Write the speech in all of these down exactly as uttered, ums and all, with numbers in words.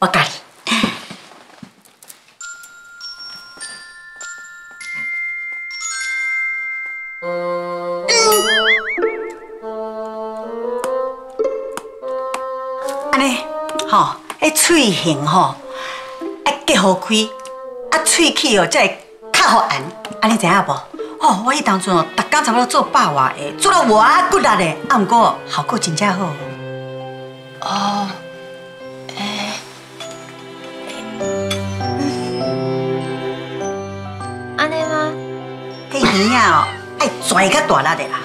わかり。 喙形吼，啊结好开，啊喙齿哦才会较好按，安尼知影无？哦，我迄当阵哦，逐工差不多做百外下，做到我骨力嘞，啊毋过效果真正好。哦，诶、欸，安尼吗？迄耳啊哦，爱拽较大力的啦。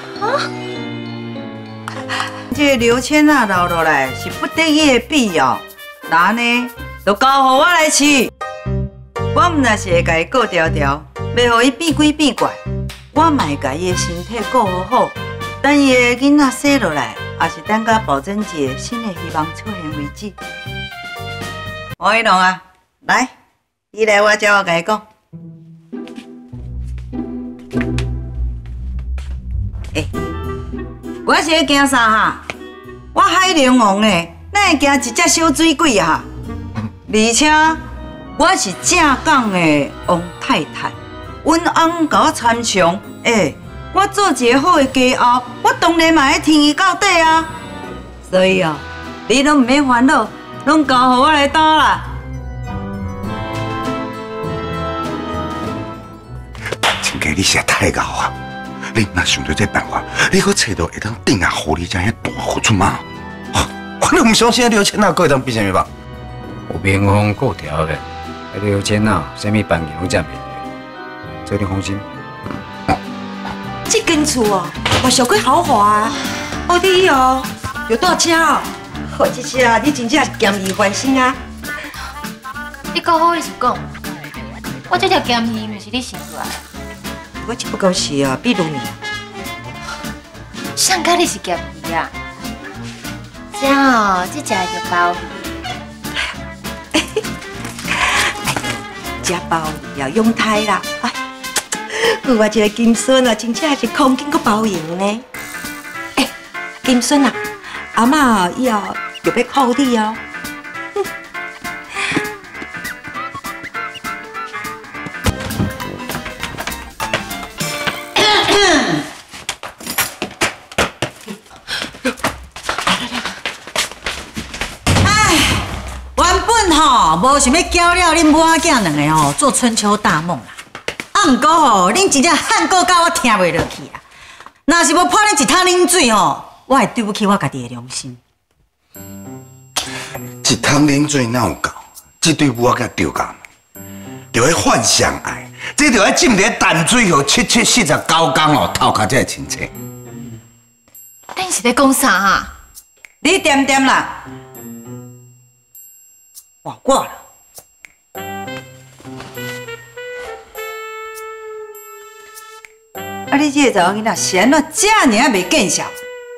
啊，这个刘千娜留落来是不得已的必要。 那呢，就交互我来饲。我毋但是会甲伊顾条条，袂互伊变鬼变怪。我嘛会甲伊的身体顾好好，等伊的囡仔生落来，也是等甲保证一个新的希望出现为止。王一龙啊，来，伊来我遮，我甲伊讲。哎，我是咧惊啥哈？我海龙王诶。 咱会惊一只小水鬼啊！而且我是正港的王太太，阮翁甲我参详，哎、欸，我做一个好的家后，我当然嘛要听伊到底啊。所以哦，你拢唔免烦恼，拢交互我来担啦。亲家，你实太牛啊！你若想到这办法，你可找到会当顶下狐狸这样大狐出马。 我唔相信刘千娜可以当变什么吧？有民风过条嘞，刘千娜什么办法拢正面的，这你放心。这间厝哦，哇，小鬼豪华啊！奥地哦，有大家哦。好，姐姐啊，你真正是咸鱼翻身啊！你搞好意思讲，我这条咸鱼咪是你生出来的？我只不过是啊，比如你。上家你是咸鱼啊？ 这哦，这食就包鱼，食包鱼要用胎啦。哎，有我一个金孙啊，真正是空间阁包容呢。哎，金孙啊，阿妈以后就要靠你哦。无想要教了恁母仔囝两个吼做春秋大梦啦，啊毋过吼恁真正汉古教我听袂落去啦，若是要泼恁一桶冷水吼，我会对不起我家己的良心。一桶冷水哪有够？这对母仔囝着干？着要幻想爱，这着要浸在淡水河七七四十九工哦，头壳才会清醒。恁是在讲啥啊？你点点啦。 我挂了。啊！你这个查某囡仔是安怎这尔啊袂见笑？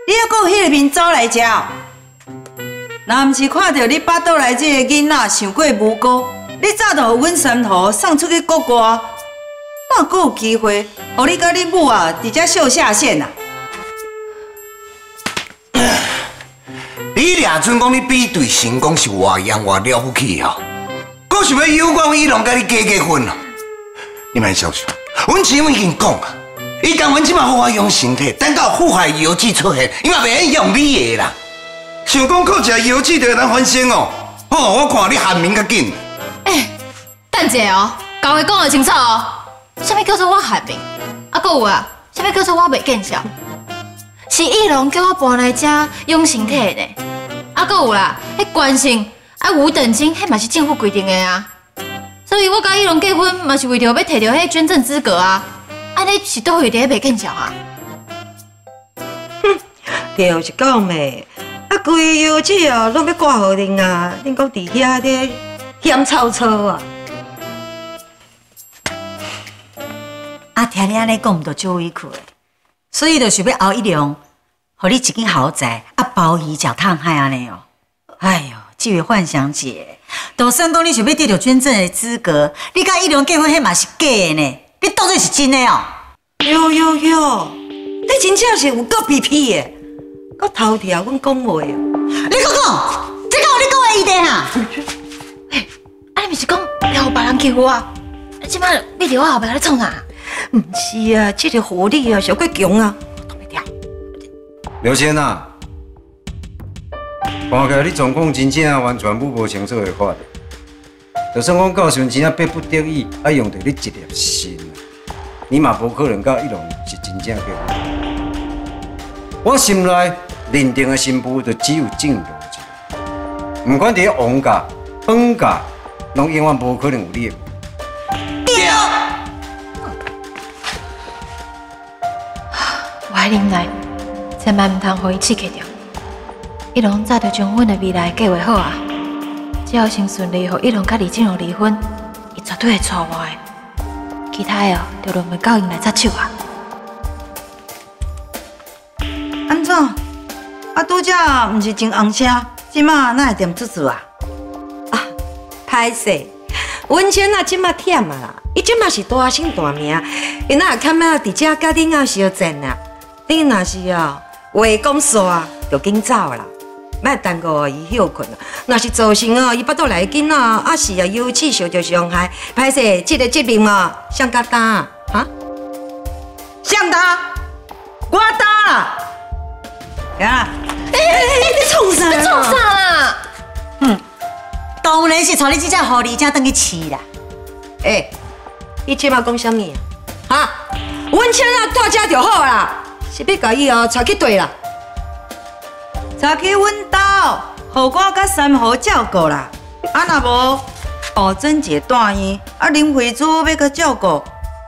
你还搁有迄个面子来吃？若毋是看到你巴肚内这个囡仔想过无辜，你早就互阮三头送出去国外，哪搁有机会？互你甲你母啊，直接秀下限啊！你俩准讲你比对神功是外样外了不起哦，搁想要有我伊龙甲你结结婚哦？你莫小想，阮姊妹已经讲啊，伊讲阮即马好好养身体，等到腐坏药剂出现，伊嘛袂晓用你的啦。想讲靠食药剂就能翻身哦？吼，我看你喊明较紧。哎，等者哦，甲我讲个清楚哦，啥物叫做我喊明？啊，搁有啊，啥物叫做我袂见笑？ 是易龙叫我搬来遮养身体的，啊，搁有啦，迄关姓啊五等亲，迄嘛是政府规定的啊。所以我甲易龙结婚嘛是为着要摕到迄捐赠资格啊。安尼是倒位伫咧袂见笑啊？哼，对，是讲的。啊，规个药剂哦，拢要挂互恁啊，恁搁伫遐咧嫌臭臭啊？啊，听你安尼讲，毋着少委屈的。 所以就是要熬一两，给你一间豪宅，啊，包鱼食汤海安尼哦。哎呦，这位幻想姐，就算讲你想要得到捐赠的资格，你甲一两结婚迄嘛是假的呢？你当作是真的哦？哟哟哟，你真正是有够皮皮的，够头条阮讲话哦。你讲讲，这个有你讲的意见哈？球啊！即摆买条后壁咧创啥？唔是啊，这个狐狸啊，小鬼强啊，挡袂掉。刘先啊，看起来你状况真正完全不无清楚的款。就算我到时阵真正逼不得已爱用到你一粒心，你嘛无可能到一龙是真正强。我心内认定的新妇就只有正龙一个，唔管伫王家、本家，拢永远无可能有你的。 林来，千万唔通互伊刺激着。一龙早就将阮的未来计划好啊，只要先顺利，互一龙甲李静蓉离婚，伊绝对会娶我的。其他的哦，就轮袂到因来插手啊。安怎？啊，拄则唔是真红车，即马哪会踮厝厝啊？啊，歹势，文倩啊，即马忝啊啦，伊即马是大姓大名，伊哪会堪要伫遮甲恁阿相争啊？ 你若是啊，话讲煞啊，就紧走啦，莫耽误伊休困啦。若是造成哦，伊巴肚内个囡仔啊是啊，有气受着伤害，歹势，这个责任哦，谁敢担啊？啊？谁担？我担啦！呀！哎哎哎，你创啥？你创啥啦？嗯，当然是带你这只狐狸精回去饲啦。哎，你即马讲啥物啊？啊？文倩啊，到家就好啦。 是要甲伊哦，带去对啦，带去阮家，互我甲三虎照顾啦。啊，若无宝珍姐住院，啊林慧珠要阁照顾，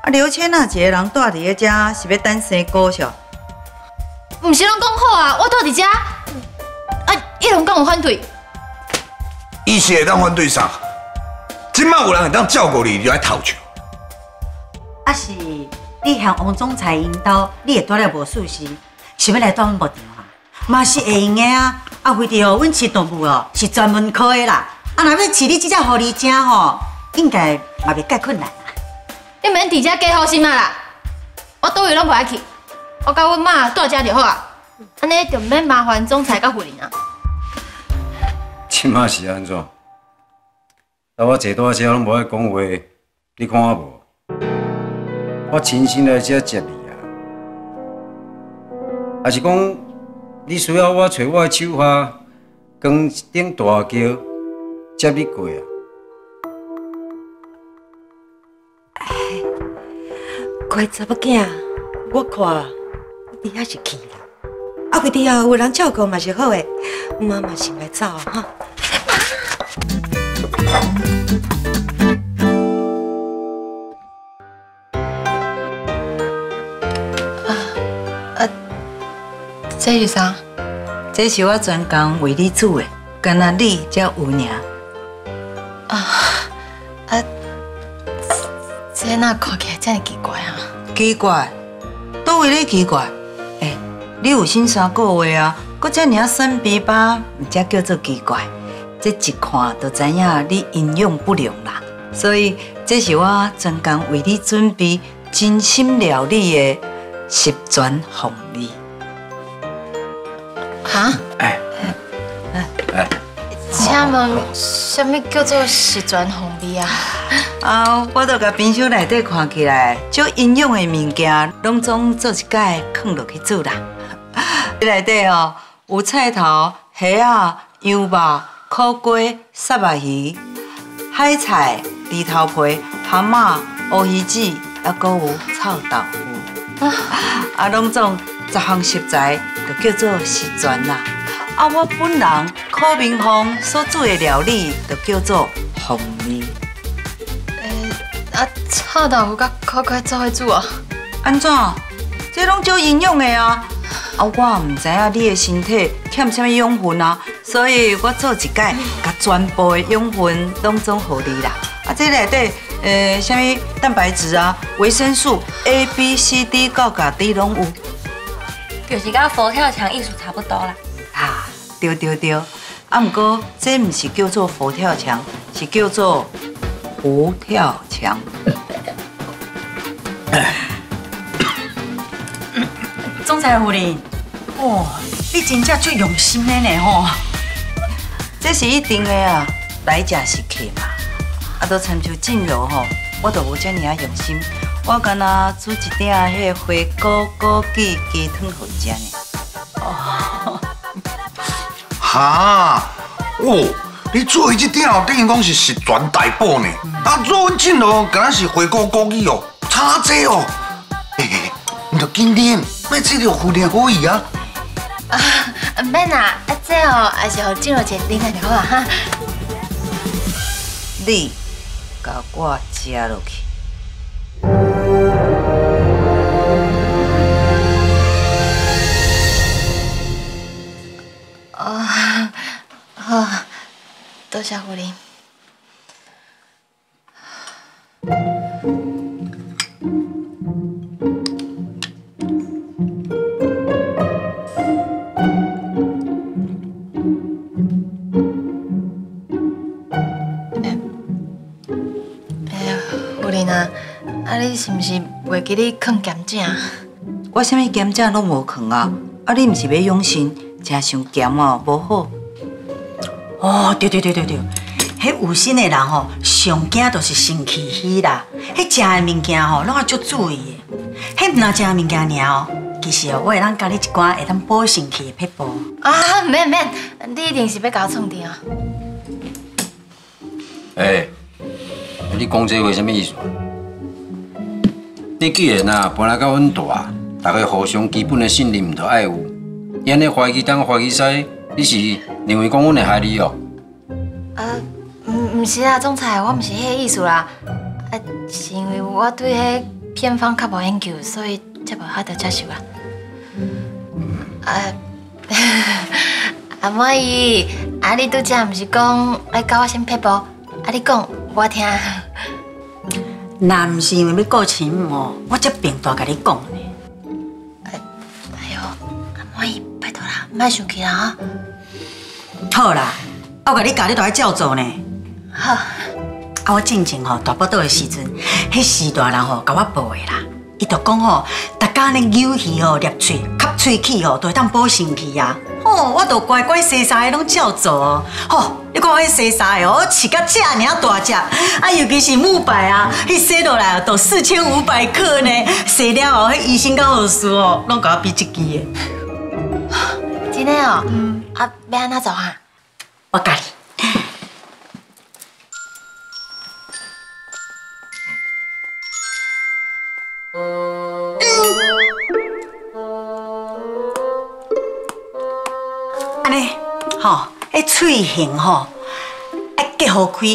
啊刘千啊一个人住伫个遮，是要等生姑小。毋是拢讲好啊，我住伫遮，啊一龙敢有反对？伊是会当反对啥？即摆有人会当照顾你，你就爱偷笑。啊是。 你向王总裁引导，你会带来无舒适，是要来带阮无场啊？嘛是会用的啊！啊，非得哦，阮饲动物哦是专门科的啦。啊，若要饲你这只狐狸精吼，应该嘛袂介困难啦。你免伫遮加好心啊啦！我倒位拢袂爱去，我甲阮妈住遮就好啊。安尼就免麻烦总裁甲夫人啊。即马是安怎？啊，我坐大车拢无爱讲话，你看我无？ 我亲身来遮接你啊，还是讲你需要我找我的手下扛一顶大轿接你过啊？哎，乖查某囝，我看你还是去啦。啊，规日啊有人照顾嘛是好的，妈妈先来走啊哈。这是啥？这是我专工为你煮的，干那你才有名。啊啊！这哪看起来真奇怪啊！奇怪？都为你奇怪？哎，你有生三个月啊，搁遮尔啊酸皮巴，唔才叫做奇怪。这一看就知影你营养不良啦。所以这是我专工为你准备精心料理的十全红味。 啊！哎哎哎！请问，什么叫做十全红味啊？啊，我都甲冰箱内底看起来，足营养的物件，拢总做一摆，放落去煮啦。内底哦，有菜头、虾啊、羊肉、苦瓜、沙白鱼、海菜、猪头皮、蛤蟆、乌鱼子，还佫有臭豆腐。啊，拢总十项食材。 就叫做十全啦！啊，我本人柯明芳所做的料理，就叫做红味。诶，啊，臭豆腐甲苦瓜做伙煮啊？安怎？这拢少营养的啊！啊，我唔知影你的身体欠啥物养分啊，所以我做一届，甲全部的养分拢总互你啦。啊，这内底诶，啥物蛋白质啊、维生素 A、B、C、D 到甲 D 拢有。 就是甲佛跳墙意思差不多啦。啊，对对对，啊，不过这唔是叫做佛跳墙，是叫做胡跳墙。总裁夫人，哦，你真正最用心的呢吼。这是一定的啊，来吃是客嘛。啊，都参像进油吼，我都无遮尔啊用心。我干那煮一鼎迄花菇枸杞鸡汤好食呢。哦，哈，哦，你做伊这鼎等于讲是十全大补呢。啊，做阮进油敢若是花菇枸杞哦，差济哦。嘿嘿，你着紧点，别只着忽略我伊啊。 啊，唔免啦，啊，这哦也是互进入一个另外条啊哈。你甲我食落去。哦，好，多谢夫人。你是毋是袂记你藏咸食？我啥物咸食拢无藏啊！啊，你毋是要养生，食伤咸哦，无好。哦，对对对对对，迄有心的人吼，上惊就是生气气啦。迄食的物件吼，拢啊足注意的。迄毋若食的物件尔哦，其实哦，我会当教你一寡会当补肾气的撇步。啊，免免，你一定是要甲我创甜啊！哎，你讲这话啥物意思？ 你既然啊搬来到阮大，大家互相基本的信任，毋着爱有。伊安尼怀疑东怀疑西，你是认为讲阮会害你哦？呃，毋毋是啊，总裁，我毋是迄意思啦。啊，是因为我对迄偏方较无研究，所以才无法度接受啦。啊，阿妹姨，啊你拄则毋是讲来教我先撇步？啊你讲我听。 那毋是因为要顾亲母，我才平大甲你讲呢。哎呦，阿妹，拜托啦，莫生气啦啊！好啦，我甲你教，你都爱照做呢。好。啊，我进前吼大报道的时阵，迄时大人吼甲我报的啦，伊就讲吼，逐家咧咬鱼吼、捏嘴、吸嘴气吼，都会当补肾气啊。吼，我都乖乖西沙的拢照做哦。吼。 你看迄西沙的哦，饲到遮尔大只，啊，尤其是木白啊，迄洗落来都四千五百克呢，洗了后，迄医生甲护士哦，拢甲我比一支的。真的哦，嗯，啊，要安怎做啊？我教你。安尼，吼。 迄喙形吼，啊结好开，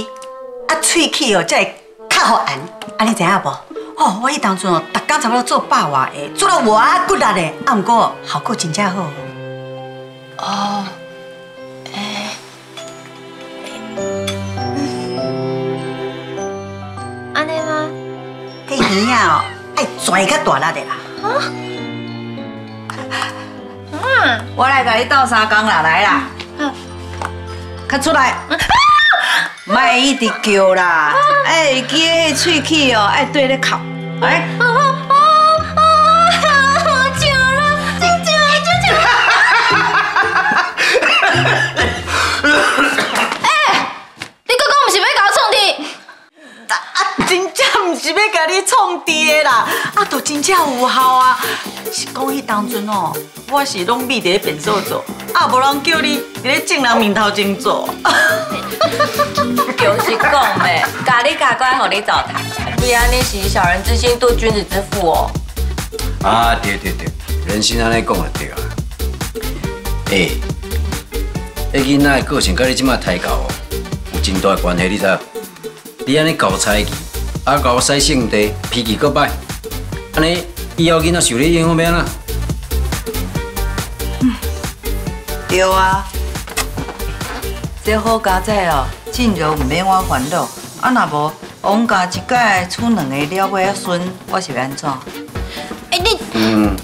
啊喙齿哦才会较好按，安尼知影无？哦，我迄当阵哦，逐工差不多做百外下，做到偌骨力嘞，啊毋过效果真正好。哦，诶、欸，安尼、嗯、吗？迄耳啊哦，爱拽较大力的啦。啊？嗯，我来甲你斗相共啦，来啦。嗯 看出来，卖一直叫啦！哎，记迄喙齿哦，爱对咧哭，哎。啊啊啊！好笑啦，真笑真笑！哎，你刚刚唔是要甲我创治？啊，真正唔是要甲你创治的啦，啊，都真正有效啊！是讲迄当阵哦，我是拢秘伫咧便所做。 啊，无人叫你伫咧正人面头前做，就是讲诶，咖喱咖乖，互你走台，不要你是小人之心度君子之腹哦。啊，对对对，人心安尼讲就对啊。诶、欸，迄囡仔个性甲你即摆太高哦，有真大关系，你知？你安尼搞猜忌，啊搞使性地，脾气阁歹，安尼以后囡仔受你影响要安怎？ 对啊，这好佳哉哦，进入唔免我烦恼。啊，若无王家一届出两个了尾啊孙，我是要安怎？哎、欸、你，嗯，